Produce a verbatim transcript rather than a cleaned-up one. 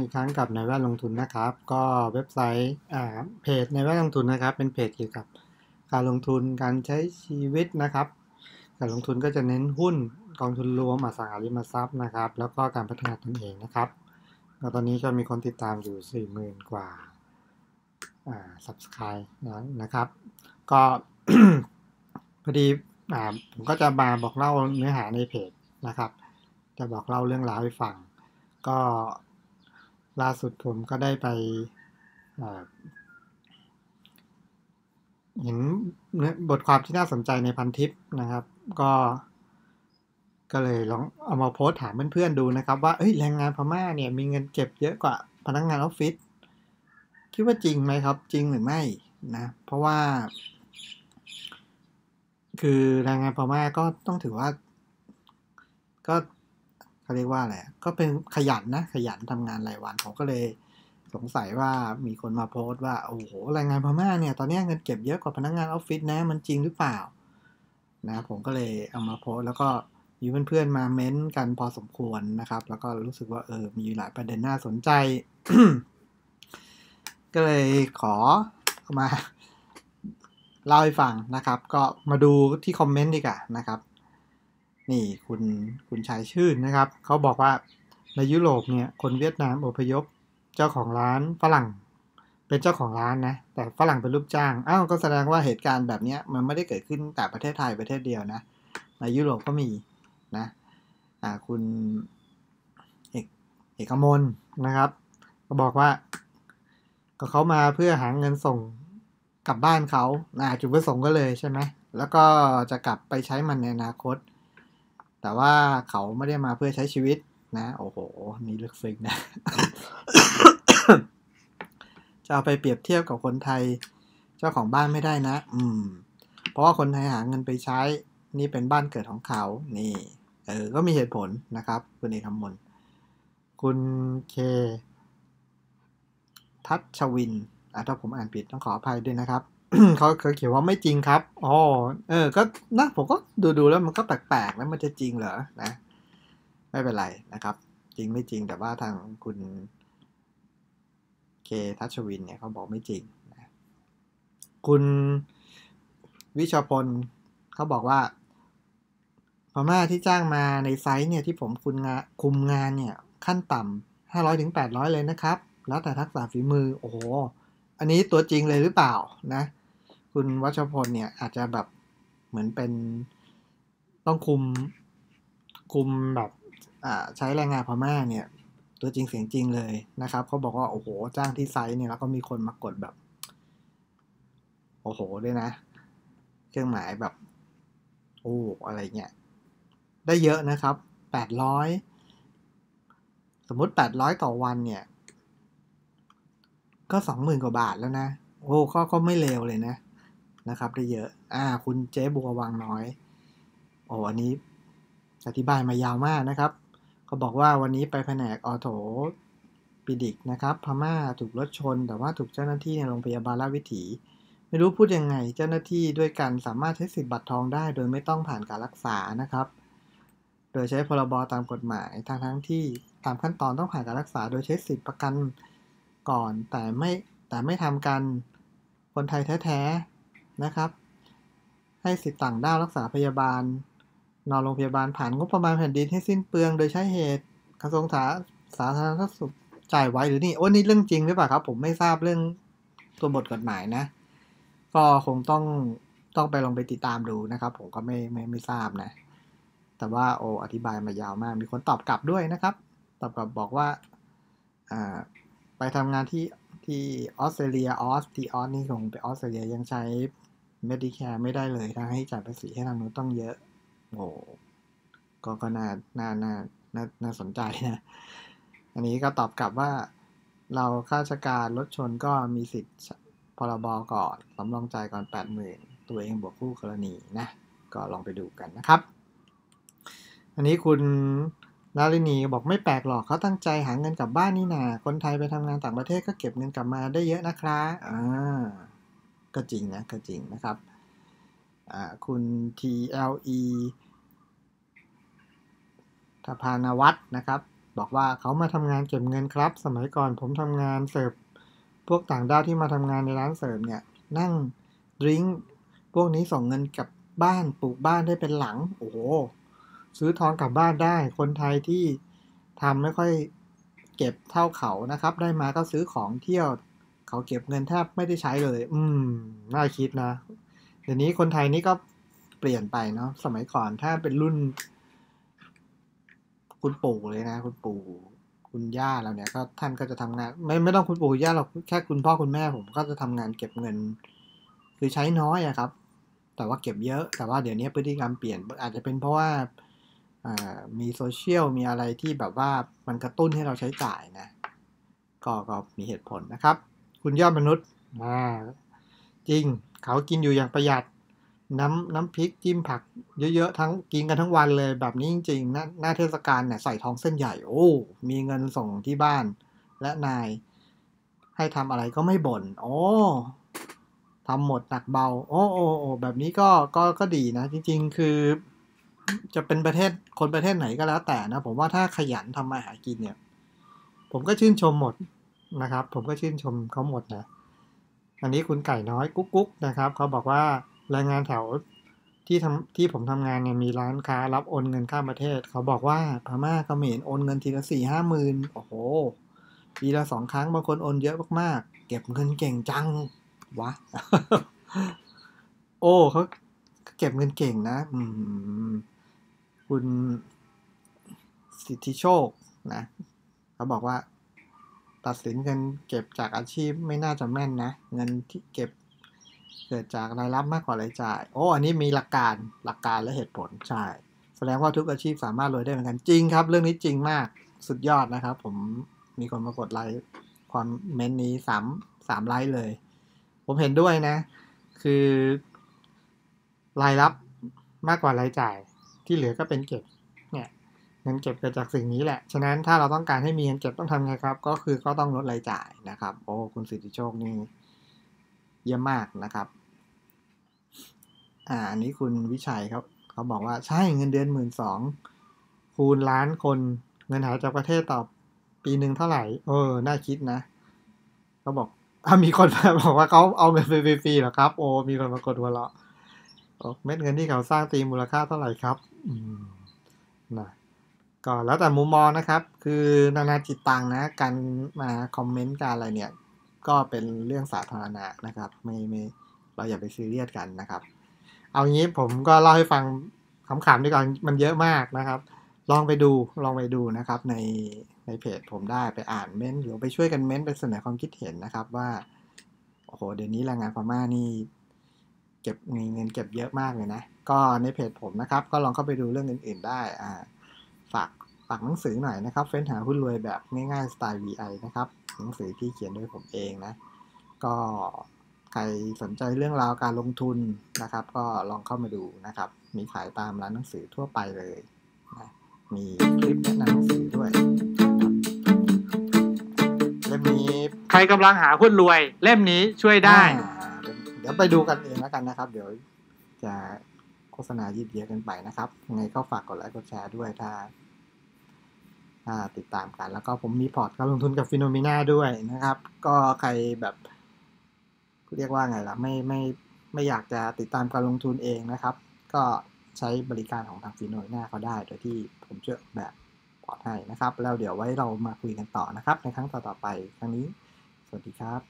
อีกครั้งกับในแวดลงทุนนะครับก็เว็บไซต์เพจในแวดลงทุนนะครับเป็นเพจเกี่ยวกับการลงทุนการใช้ชีวิตนะครับการลงทุนก็จะเน้นหุ้นกองทุนรวมอสังหาริมทรัพย์นะครับแล้วก็การพัฒนาตนเองนะครับตอนนี้ก็มีคนติดตามอยู่ สี่หมื่น กว่าอ่า Subscribe นะครับก็ พอดีอ่าผมก็จะมาบอกเล่าเนื้อหาในเพจนะครับจะบอกเล่าเรื่องราวให้ฟังก็ล่าสุดผมก็ได้ไปเห็นบทความที่น่าสนใจในพันทิปนะครับก็ก็เลยลองเอามาโพสถามเพื่อนๆดูนะครับว่าเอ้ยแรงงานพม่าเนี่ยมีเงินเก็บเยอะกว่าพนักงานออฟฟิศคิดว่าจริงไหมครับจริงหรือไม่นะเพราะว่าคือแรงงานพม่าก็ต้องถือว่าก็เขาเรียกว่าอะไรก็เป็นขยันนะขยันทำงานรายวันผมก็เลยสงสัยว่ามีคนมาโพสต์ว่าโอ้โหแรงงานพม่าเนี่ยตอนนี้เงินเก็บเยอะกว่าพนักงานออฟฟิศนะมันจริงหรือเปล่านะผมก็เลยเอามาโพสต์แล้วก็มีเพื่อนๆมาเม้นกันพอสมควรนะครับแล้วก็รู้สึกว่าเออมีหลายประเด็นน่าสนใจ ก็เลยขอมาเล่าให้ฟังนะครับก็มาดูที่คอมเมนต์ดีกว่านะครับนี่คุณคุณชายชื่นนะครับเขาบอกว่าในยุโรปเนี่ยคนเวียดนามอพยพเจ้าของร้านฝรั่งเป็นเจ้าของร้านนะแต่ฝรั่งเป็นลูกจ้างอ้าวก็แสดงว่าเหตุการณ์แบบนี้มันไม่ได้เกิดขึ้นแต่ประเทศไทยประเทศเดียวนะในยุโรปก็มีนะอ่าคุณเอกเอกมลนะครับก็บอกว่าก็เขามาเพื่อหาเงินส่งกลับบ้านเขานะจุดประสงค์ก็เลยใช่ไหมแล้วก็จะกลับไปใช้มันในอนาคตแต่ว่าเขาไม่ได้มาเพื่อใช้ชีวิตนะโอ้โหนี่ลึกซึ้งนะ จะเอาไปเปรียบเทียบกับคนไทยเจ้าของบ้านไม่ได้นะอืมเพราะว่าคนไทยหาเงินไปใช้นี่เป็นบ้านเกิดของเขานี่เออก็มีเหตุผลนะครับคุณเอกมลคุณเคทัชวินอ่ะถ้าผมอ่านผิดต้องขออภัยด้วยนะครับ เขาเคยเขียนว่าไม่จริงครับอ๋อเออก็นะผมก็ดูๆแล้วมันก็แปลกๆแล้วมันจะจริงเหรอนะไม่เป็นไรนะครับจริงไม่จริงแต่ว่าทางคุณเคทัชวินเนี่ยเขาบอกไม่จริงนะคุณวิชพลเขาบอกว่าพม่าที่จ้างมาในไซต์เนี่ยที่ผมคุมงานคุมงานเนี่ยขั้นต่ำห้าร้อยถึงแปดร้อยเลยนะครับแล้วแต่ทักษะฝีมือโอ้โหอันนี้ตัวจริงเลยหรือเปล่านะคุณวัชพลเนี่ยอาจจะแบบเหมือนเป็นต้องคุมคุมแบบอ่าใช้แรงงานพม่าเนี่ยตัวจริงเสียงจริงเลยนะครับเขาบอกว่าโอ้โหจ้างที่ไซต์เนี่ยแล้วก็มีคนมากดแบบโอ้โหด้วยนะเครื่องหมายแบบโอ้อะไรเงี้ยได้เยอะนะครับแปดร้อยสมมติแปดร้อยต่อวันเนี่ยก็สองหมื่นกว่าบาทแล้วนะโอ้ก็ก็ไม่เลวเลยนะนะครับได้เยอะอ่าคุณเจ๊บัววังน้อยโอ้อันนี้อธิบายมายาวมากนะครับก็บอกว่าวันนี้ไปแผนกออโธปิดิกนะครับพม่าถูกรถชนแต่ว่าถูกเจ้าหน้าที่ในโรงพยาบาลราชวิถีไม่รู้พูดยังไงเจ้าหน้าที่ด้วยกันสามารถใช้สิทธิ์บัตรทองได้โดยไม่ต้องผ่านการรักษานะครับโดยใช้พรบตามกฎหมายทั้งทั้งที่ตามขั้นตอนต้องผ่านการรักษาโดยใช้สิทธิ์ประกันก่อนแต่ไม่แต่ไม่ทำกันคนไทยแท้ๆนะครับให้สิทธิ์ต่างด้าวรักษาพยาบาลนอนโรงพยาบาลผ่านงบประมาณแผ่นดินให้สิ้นเปลืองโดยใช้เหตุกระทรวงสาธารณสุขจ่ายไว้หรือนี่โอ้นี่เรื่องจริงหรือเปล่าครับผมไม่ทราบเรื่องตัวบทกฎหมายนะก็คงต้องต้องไปลองไปติดตามดูนะครับผมก็ไม่ไม่ไม่ทราบนะแต่ว่าโออธิบายมายาวมากมีคนตอบกลับด้วยนะครับตอบกลับบอกว่าอ่าไปทำงานที่ที่ออสเตรเลียออสที่ออสนี่คงไปออสเตรเลียยังใช้ Medicare ไม่ได้เลยทั้งให้จ่ายภาษีให้ทางนู้นต้องเยอะโอ้ก็ก็น่าน่าน่าน่าน่าสนใจนะอันนี้ก็ตอบกลับว่าเราข้าราชการรถชนก็มีสิทธิ์พรบก่อนสำรองจ่ายก่อน แปดหมื่น ตัวเองบวกคู่กรณีนะก็ลองไปดูกันนะครับอันนี้คุณนารินีบอกไม่แปลกหรอกเขาตั้งใจหาเงินกลับบ้านนี่นาคนไทยไปทำงานต่างประเทศก็เก็บเงินกลับมาได้เยอะนะครับอ่าก็จริงนะก็จริงนะครับอ่าคุณ ที แอล อี ทพานวัฒน์นะครับ บอกว่าเขามาทำงานเก็บเงินครับสมัยก่อนผมทำงานเสิร์ฟพวกต่างด้าวที่มาทำงานในร้านเสิร์ฟเนี่ยนั่งดริงก์พวกนี้ส่งเงินกลับบ้านปลูกบ้านได้เป็นหลังโอ้โหซื้อทองกลับบ้านได้คนไทยที่ทำไม่ค่อยเก็บเท่าเขานะครับได้มาก็ซื้อของเที่ยวเขาเก็บเงินแทบไม่ได้ใช้เลยอืมน่าคิดนะเดี๋ยวนี้คนไทยนี่ก็เปลี่ยนไปเนาะสมัยก่อนถ้าเป็นรุ่นคุณปู่เลยนะคุณปู่คุณย่าเราเนี่ยก็ท่านก็จะทำงานไม่ไม่ต้องคุณปู่ย่าเราแค่คุณพ่อคุณแม่ผมก็จะทำงานเก็บเงินคือใช้น้อยอะครับแต่ว่าเก็บเยอะแต่ว่าเดี๋ยวนี้พฤติกรรมเปลี่ยนอาจจะเป็นเพราะว่ามีโซเชียลมีอะไรที่แบบว่ามันกระตุ้นให้เราใช้จ่ายนะก็ก็มีเหตุผลนะครับคุณยอดมนุษย์มาจริงเขากินอยู่อย่างประหยัดน้ำน้ำพริกจิ้มผักเยอะๆทั้งกินกันทั้งวันเลยแบบนี้จริงๆ หน้า หน้าเทศกาลเนี่ยใส่ท้องเส้นใหญ่โอ้มีเงินส่งที่บ้านและนายให้ทำอะไรก็ไม่บ่นโอ้ทำหมดหนักเบาโอ้โอ้โอ้แบบนี้ก็ก็ก็ดีนะจริงๆคือจะเป็นประเทศคนประเทศไหนก็แล้วแต่นะผมว่าถ้าขยันทำมาหากินเนี่ยผมก็ชื่นชมหมดนะครับผมก็ชื่นชมเขาหมดนะอันนี้คุณไก่น้อยกุ๊กกุ๊กนะครับเขาบอกว่าแรงงานแถวที่ทำที่ผมทำงานเนี่ยมีร้านค้ารับโอนเงินข้ามประเทศเขาบอกว่าพม่าเขมรโอนเงินทีละสี่ห้าหมื่นโอ้โหทีละสองครั้งบางคนโอนเยอะมากๆเก็บเงินเก่งจังวะ โอ้เขาเก็บเงินเก่งนะคุณสิทธิโชคนะเขาบอกว่าตัดสินเงินเก็บจากอาชีพไม่น่าจะแม่นนะเงินที่เก็บเกิดจากรายรับมากกว่ารายจ่ายโอ้อันนี้มีหลักการหลักการและเหตุผลใช่แสดงว่าทุกอาชีพสามารถรวยได้เหมือนกันจริงครับเรื่องนี้จริงมากสุดยอดนะครับผมมีคนมากดไลค์ความเมนต์นี้สามสามไลค์เลยผมเห็นด้วยนะคือรายรับมากกว่ารายจ่ายที่เหลือก็เป็นเก็บเนี่ยเงินเก็บเกิดจากสิ่งนี้แหละฉะนั้นถ้าเราต้องการให้มีเงินเก็บต้องทำไงครับก็คือก็ต้องลดรายจ่ายนะครับโอ้คุณสิทธิโชคนี่เยอะมากนะครับอ่าอันนี้คุณวิชัยครับเขาบอกว่าใช่เงินเดือนหมื่นสองคูณล้านคนเงินหายจากประเทศต่อปีหนึ่งเท่าไหร่เออน่าคิดนะเขาบอกมีคนมาบอกว่าเขาเอาเงินไปฟรีๆหรอครับโอ้มีคนมากดหัวเราะเม็ดเงินที่เขาสร้างตีมูลค่าเท่าไหร่ครับนะก็แล้วแต่มุมมองนะครับคือนานาจิตตังนะการมาคอมเมนต์การอะไรเนี่ยก็เป็นเรื่องสาธารณะนะครับไม่ไม่เราอย่าไปซีเรียสกันนะครับเอางี้ผมก็เล่าให้ฟังขำๆดีกว่ามันเยอะมากนะครับลองไปดูลองไปดูนะครับในในเพจผมได้ไปอ่านเม้นหรือไปช่วยกันเม้นไปเสนอความคิดเห็นนะครับว่าโอ้โหเดี๋ยวนี้แรงงานพม่านี่เก็บมีเงินเก็บเยอะมากเลยนะก็ในเพจผมนะครับก็ลองเข้าไปดูเรื่องอื่นๆได้อ่าฝากฝากหนังสือหน่อยนะครับเฟ้นหาหุ้นรวยแบบง่ายๆสไตล์ วี ไอ นะครับหนังสือที่เขียนโดยผมเองนะก็ใครสนใจเรื่องราวการลงทุนนะครับก็ลองเข้ามาดูนะครับมีขายตามร้านหนังสือทั่วไปเลยนะมีคลิปแนะนำหนังสือด้วยเล่มนี้ใครกำลังหาหุ้นรวยเล่มนี้ช่วยได้เดี๋ยวไปดูกันเองแล้วกันนะครับเดี๋ยวจะโฆษณายืดเยื้อกันไปนะครับยังไงก็ฝากกดไลค์กดแชร์ด้วยถ้าติดตามกันแล้วก็ผมมีพอร์ตการลงทุนกับฟิโนเมนาด้วยนะครับก็ใครแบบเรียกว่าไงล่ะไม่ไม่ไม่อยากจะติดตามการลงทุนเองนะครับก็ใช้บริการของทางฟิโนเมนาเขาได้โดยที่ผมเชื่อแบบพอร์ตให้นะครับแล้วเดี๋ยวไว้เรามาคุยกันต่อนะครับในครั้งต่อๆไปครั้งนี้สวัสดีครับ